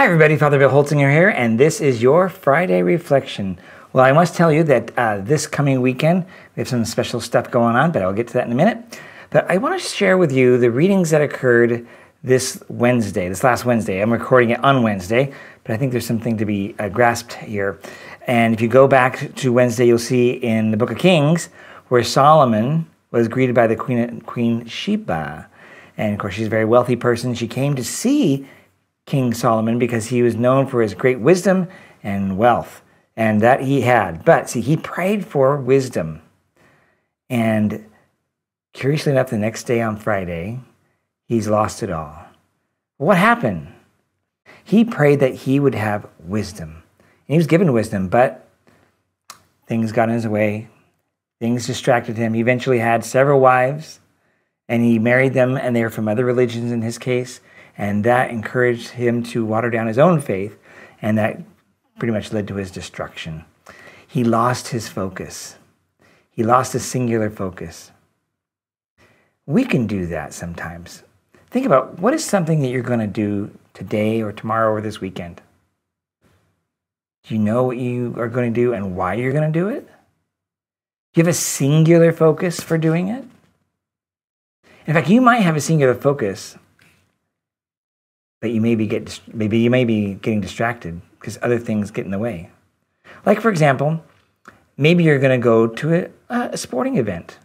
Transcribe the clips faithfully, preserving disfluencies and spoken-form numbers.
Hi everybody, Father Bill Holtzinger here, and this is your Friday Reflection. Well, I must tell you that uh, this coming weekend, we have some special stuff going on, but I'll get to that in a minute. But I want to share with you the readings that occurred this Wednesday, this last Wednesday. I'm recording it on Wednesday, but I think there's something to be uh, grasped here. And if you go back to Wednesday, you'll see in the Book of Kings where Solomon was greeted by the Queen, Queen Sheba. And of course, she's a very wealthy person. She came to see King Solomon because he was known for his great wisdom and wealth, and that he had. But see, he prayed for wisdom. And curiously enough, the next day on Friday, he's lost it all. What happened? He prayed that he would have wisdom. And he was given wisdom, but things got in his way. Things distracted him. He eventually had several wives, and he married them, and they were from other religions in his case. And that encouraged him to water down his own faith, and that pretty much led to his destruction. He lost his focus. He lost his singular focus. We can do that sometimes. Think about, what is something that you're going to do today or tomorrow or this weekend? Do you know what you are going to do and why you're going to do it? Do you have a singular focus for doing it? In fact, you might have a singular focus, but you maybe get maybe you may be getting distracted because other things get in the way. Like, for example, maybe you're going to go to a, a sporting event.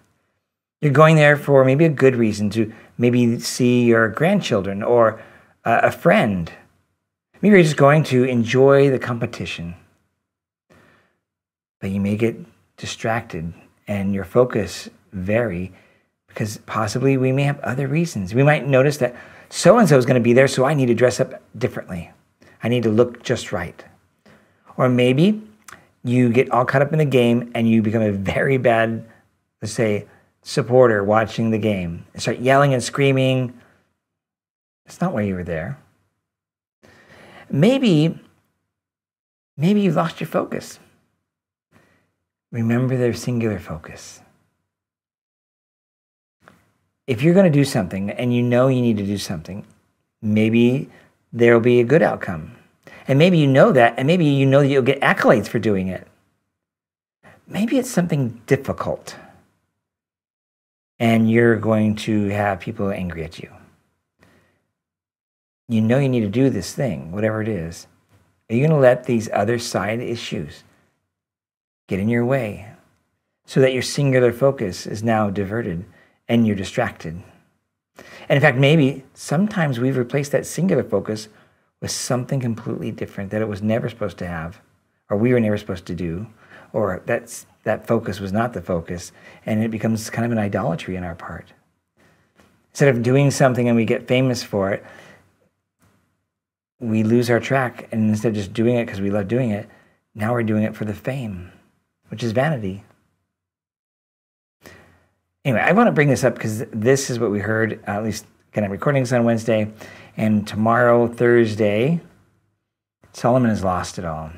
You're going there for maybe a good reason, to maybe see your grandchildren or uh, a friend. Maybe you're just going to enjoy the competition. But you may get distracted and your focus vary, because possibly we may have other reasons. We might notice that so-and-so is going to be there, so I need to dress up differently. I need to look just right. Or maybe you get all caught up in the game and you become a very bad, let's say, supporter watching the game, and start yelling and screaming. It's not why you were there. Maybe, maybe you lost your focus. Remember their singular focus. If you're going to do something and you know you need to do something, maybe there'll be a good outcome. And maybe you know that, and maybe you know that you'll get accolades for doing it. Maybe it's something difficult, and you're going to have people angry at you. You know you need to do this thing, whatever it is. Are you going to let these other side issues get in your way so that your singular focus is now diverted? And you're distracted. And in fact, maybe sometimes we've replaced that singular focus with something completely different that it was never supposed to have, or we were never supposed to do, or that's, that focus was not the focus, and it becomes kind of an idolatry on our part. Instead of doing something and we get famous for it, we lose our track, and instead of just doing it because we love doing it, now we're doing it for the fame, which is vanity. Anyway, I want to bring this up because this is what we heard, uh, at least kind of recordings on Wednesday. And tomorrow, Thursday, Solomon has lost it all.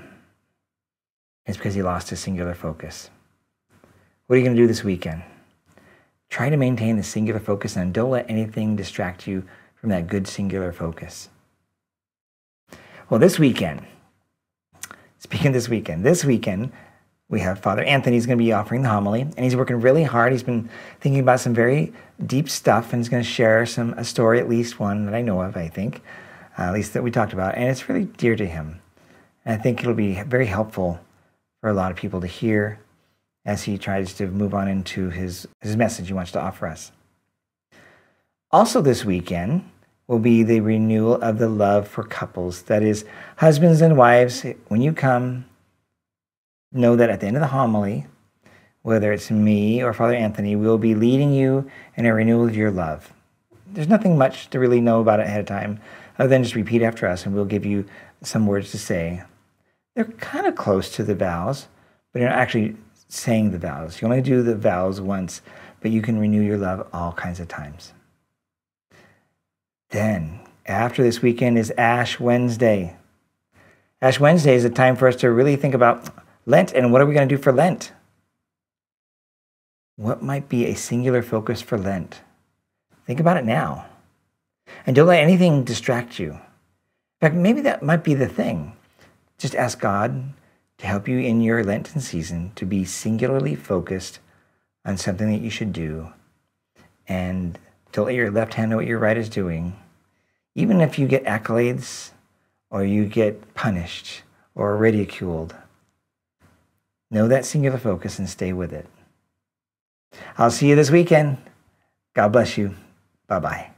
It's because he lost his singular focus. What are you going to do this weekend? Try to maintain the singular focus, and don't let anything distract you from that good singular focus. Well, this weekend, speaking of this weekend, this weekend, we have Father Anthony. He's going to be offering the homily, and he's working really hard. He's been thinking about some very deep stuff, and he's going to share some a story, at least one that I know of, I think, uh, at least that we talked about, and it's really dear to him. And I think it'll be very helpful for a lot of people to hear as he tries to move on into his, his message he wants to offer us. Also this weekend will be the renewal of the love for couples. That is, husbands and wives, when you come, know that at the end of the homily, whether it's me or Father Anthony, we'll be leading you in a renewal of your love. There's nothing much to really know about it ahead of time, other than just repeat after us, and we'll give you some words to say. They're kind of close to the vows, but you're not actually saying the vows. You only do the vows once, but you can renew your love all kinds of times. Then, after this weekend is Ash Wednesday. Ash Wednesday is a time for us to really think about Lent, and what are we going to do for Lent? What might be a singular focus for Lent? Think about it now. And don't let anything distract you. In fact, maybe that might be the thing. Just ask God to help you in your Lenten season to be singularly focused on something that you should do, and to let your left hand know what your right is doing, even if you get accolades or you get punished or ridiculed. Know that singular focus and stay with it. I'll see you this weekend. God bless you. Bye-bye.